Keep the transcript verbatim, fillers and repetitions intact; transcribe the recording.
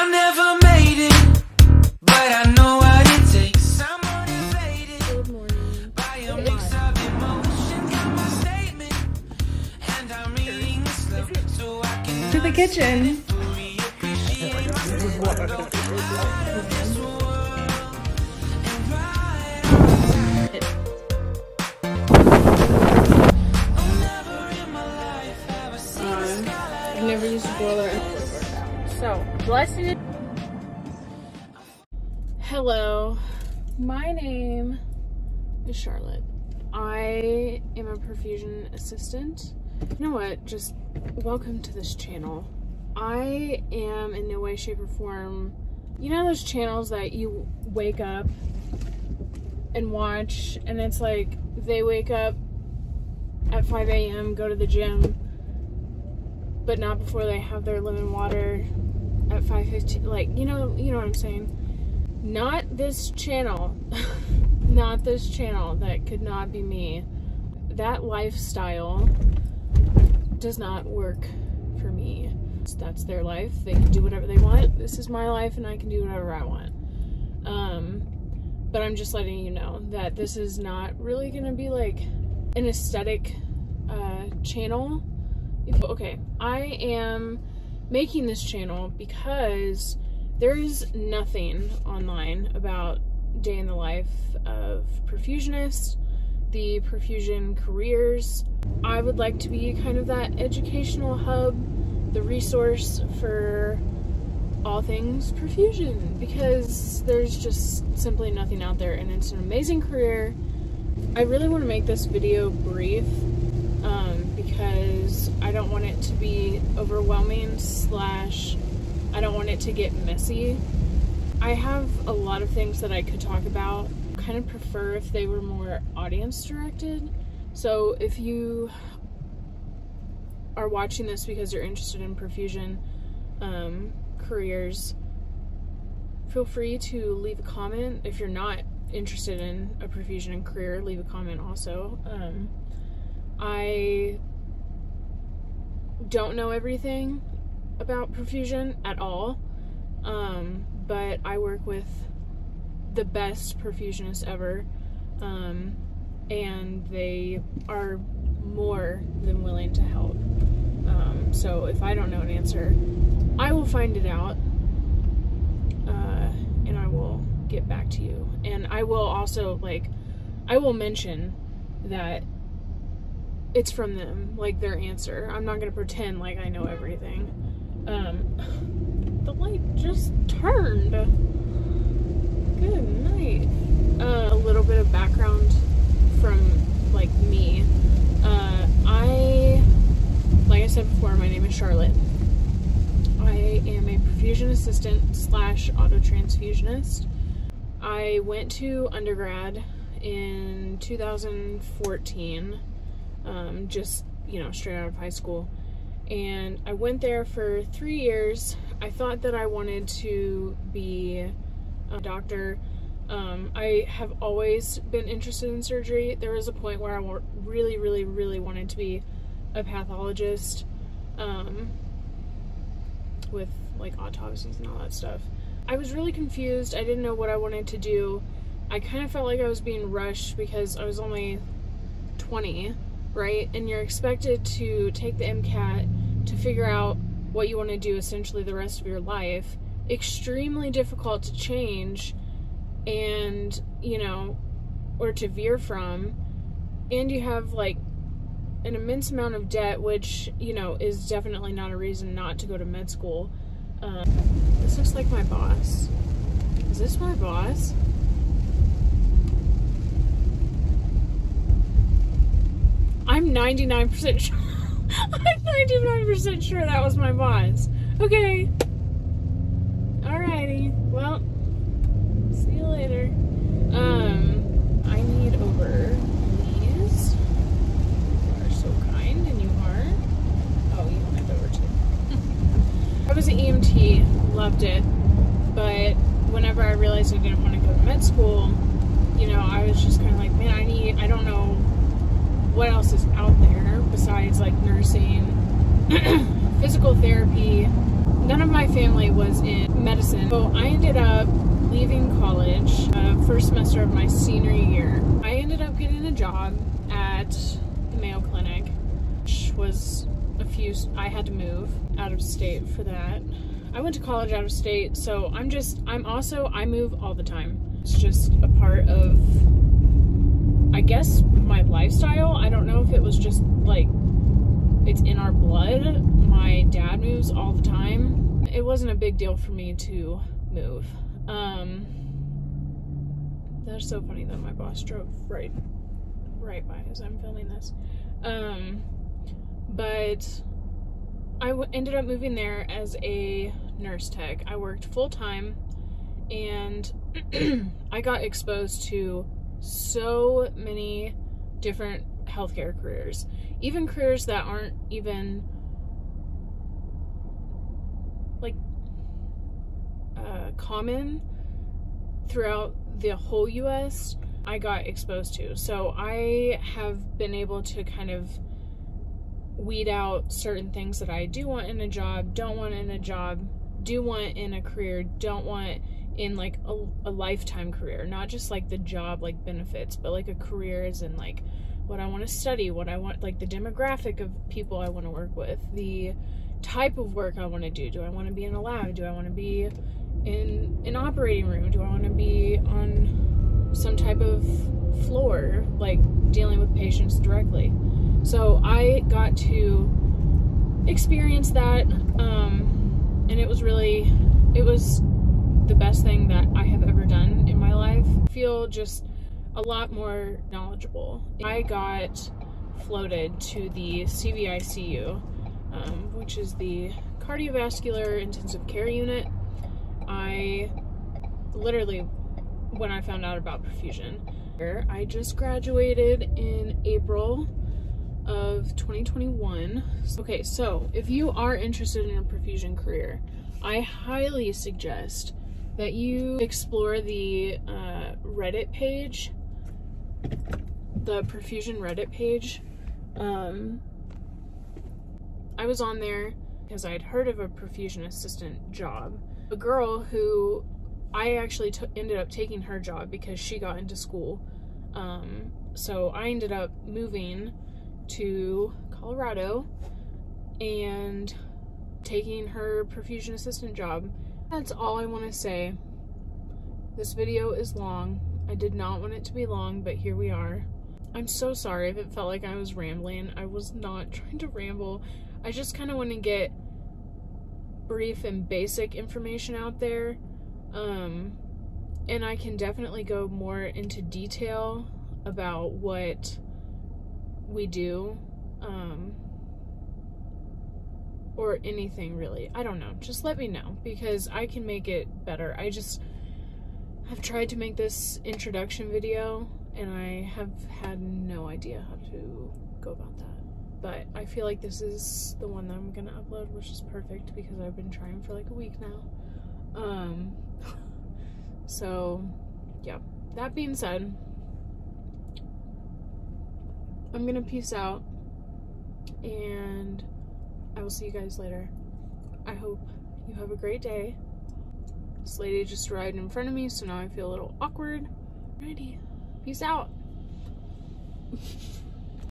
I never made it, but I know what it takes. Someone is faded by a mix of emotion. Got my statement, and I'm reading it slow so I can to the kitchen. I've never used a boiler workout. So, blessed. Hello, my name is Charlotte. I am a perfusion assistant. You know what? Just welcome to this channel. I am in no way, shape, or form. You know those channels that you wake up and watch, and it's like they wake up at five A M, go to the gym, but not before they have their lemon water at five fifteen, like, you know, you know what I'm saying? Not this channel, not this channel, that could not be me. That lifestyle does not work for me. That's their life, they can do whatever they want. This is my life and I can do whatever I want. Um, but I'm just letting you know that this is not really gonna be like an aesthetic uh, channel. Okay, I am making this channel because there is nothing online about day in the life of perfusionists, the perfusion careers. I would like to be kind of that educational hub, the resource for all things perfusion, because there's just simply nothing out there, and it's an amazing career. I really want to make this video brief, um, because I don't want it to be overwhelming slash I don't want it to get messy. I have a lot of things that I could talk about. I kind of prefer if they were more audience directed. So if you are watching this because you're interested in perfusion um, careers, feel free to leave a comment. If you're not interested in a perfusion career, leave a comment also. Um, I don't know everything about perfusion at all, um, but I work with the best perfusionists ever, um, and they are more than willing to help. Um, so if I don't know an answer, I will find it out, uh, and I will get back to you. And I will also, like, I will mention that it's from them, like, their answer. I'm not gonna pretend like I know everything. Um, the light just turned. Good night. Uh, a little bit of background from, like, me. Uh, I, like I said before, my name is Charlotte. I am a perfusion assistant slash autotransfusionist. I went to undergrad in two thousand fourteen. Um, just, you know, straight out of high school. And I went there for three years. I thought that I wanted to be a doctor. Um, I have always been interested in surgery. There was a point where I really, really, really wanted to be a pathologist, um, with, like, autopsies and all that stuff. I was really confused. I didn't know what I wanted to do. I kind of felt like I was being rushed because I was only twenty. Right? And you're expected to take the MCAT to figure out what you want to do essentially the rest of your life. Extremely difficult to change and, you know, or to veer from. And you have, like, an immense amount of debt, which, you know, is definitely not a reason not to go to med school. Um, this looks like my boss. Is this my boss? I'm ninety-nine percent sure. I'm ninety-nine percent sure that was my boss. Okay. Alrighty. Well, see you later. Um, I need over, please. You are so kind, and you are. Oh, you went over too. I was an E M T, loved it, but whenever I realized I didn't want to go to med school, you know, I was just kind of like, man, I need, I don't know what else is out there besides, like, nursing, physical therapy, none of my family was in medicine, so I ended up leaving college uh, first semester of my senior year. I ended up getting a job at the Mayo Clinic, which was a few, I had to move out of state for that. I went to college out of state, so I'm just, I'm also, I move all the time. It's just a part of, I guess, my lifestyle. I don't know if it was just like, it's in our blood. My dad moves all the time. It wasn't a big deal for me to move. Um, that's so funny that my boss drove right, right by as I'm filming this. Um, but I w ended up moving there as a nurse tech. I worked full time and I got exposed to so many different healthcare careers, even careers that aren't even like uh, common throughout the whole U S I got exposed to. So I have been able to kind of weed out certain things that I do want in a job, don't want in a job, do want in a career, don't want in like a, a lifetime career, not just like the job, like benefits, but like a career as in like what I want to study, what I want, like the demographic of people I want to work with, the type of work I want to do. Do I want to be in a lab? Do I want to be in an operating room? Do I want to be on some type of floor, like dealing with patients directly? So I got to experience that, um, and it was really, it was the best thing that I have ever done in my life. I feel just a lot more knowledgeable. I got floated to the C V I C U, um, which is the cardiovascular intensive care unit. I literally, when I found out about perfusion, I just graduated in April of twenty twenty-one. Okay, so if you are interested in a perfusion career, I highly suggest that you explore the uh, Reddit page, the perfusion Reddit page. Um, I was on there because I had heard of a perfusion assistant job. A girl who I actually t ended up taking her job because she got into school. Um, so I ended up moving to Colorado and taking her perfusion assistant job. That's all I want to say. This video is long. I did not want it to be long, but here we are. I'm so sorry if it felt like I was rambling. I was not trying to ramble. I just kind of want to get brief and basic information out there. Um, and I can definitely go more into detail about what we do, um, or anything really. I don't know, just let me know because I can make it better. I just have tried to make this introduction video and I have had no idea how to go about that. But I feel like this is the one that I'm gonna upload, which is perfect because I've been trying for like a week now. Um, so yeah, that being said, I'm gonna peace out and I will see you guys later. I hope you have a great day. This lady just arrived in front of me, so now I feel a little awkward. Alrighty, peace out.